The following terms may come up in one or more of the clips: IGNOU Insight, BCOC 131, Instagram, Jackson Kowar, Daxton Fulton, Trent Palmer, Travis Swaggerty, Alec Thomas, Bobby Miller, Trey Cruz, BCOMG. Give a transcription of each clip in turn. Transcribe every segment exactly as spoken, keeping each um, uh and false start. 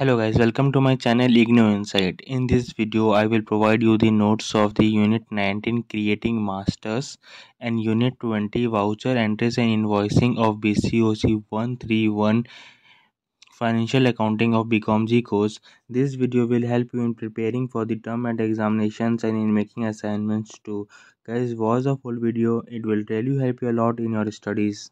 Hello guys, welcome to my channel IGNOU Insight. In this video I will provide you the notes of the unit nineteen creating masters and unit twenty voucher entries and invoicing of B C O C one thirty-one financial accounting of B C O M G course. This video will help you in preparing for the term and examinations and in making assignments too. Guys, watch the full video, it will really help you a lot in your studies.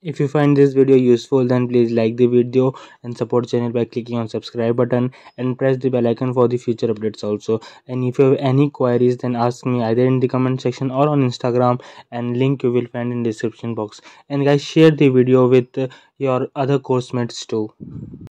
If you find this video useful, then please like the video and support channel by clicking on subscribe button and press the bell icon for the future updates also. And if you have any queries, then ask me either in the comment section or on Instagram, and link you will find in description box. And guys, share the video with your other coursemates too.